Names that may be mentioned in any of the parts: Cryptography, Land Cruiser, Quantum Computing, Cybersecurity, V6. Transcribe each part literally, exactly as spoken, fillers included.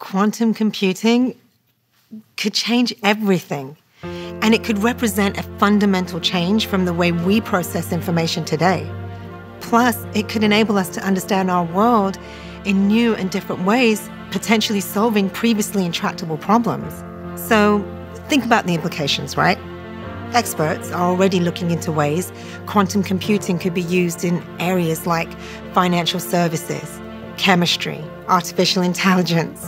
Quantum computing could change everything, and it could represent a fundamental change from the way we process information today. Plus, it could enable us to understand our world in new and different ways, potentially solving previously intractable problems. So think about the implications, right? Experts are already looking into ways quantum computing could be used in areas like financial services, chemistry, artificial intelligence.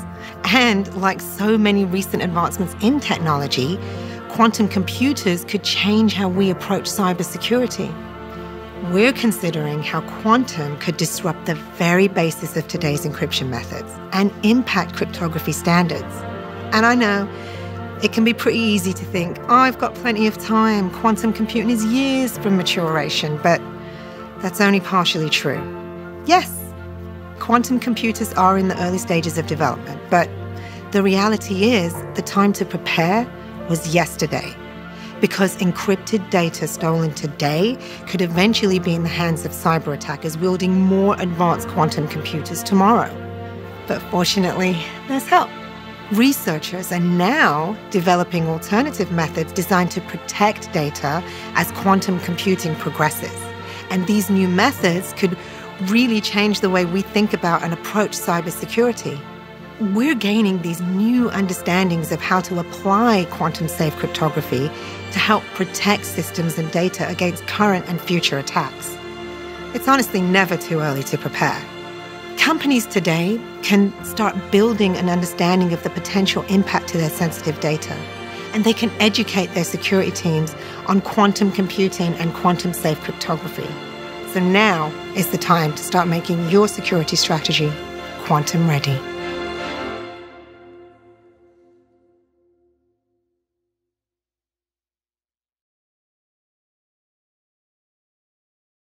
And like so many recent advancements in technology, quantum computers could change how we approach cybersecurity. We're considering how quantum could disrupt the very basis of today's encryption methods and impact cryptography standards. And I know it can be pretty easy to think, oh, I've got plenty of time, quantum computing is years from maturation, but that's only partially true. Yes, quantum computers are in the early stages of development, but the reality is the time to prepare was yesterday, because encrypted data stolen today could eventually be in the hands of cyber attackers wielding more advanced quantum computers tomorrow. But fortunately, there's help. Researchers are now developing alternative methods designed to protect data as quantum computing progresses. And these new methods could really change the way we think about and approach cybersecurity. We're gaining these new understandings of how to apply quantum-safe cryptography to help protect systems and data against current and future attacks. It's honestly never too early to prepare. Companies today can start building an understanding of the potential impact to their sensitive data, and they can educate their security teams on quantum computing and quantum-safe cryptography. So now is the time to start making your security strategy quantum ready.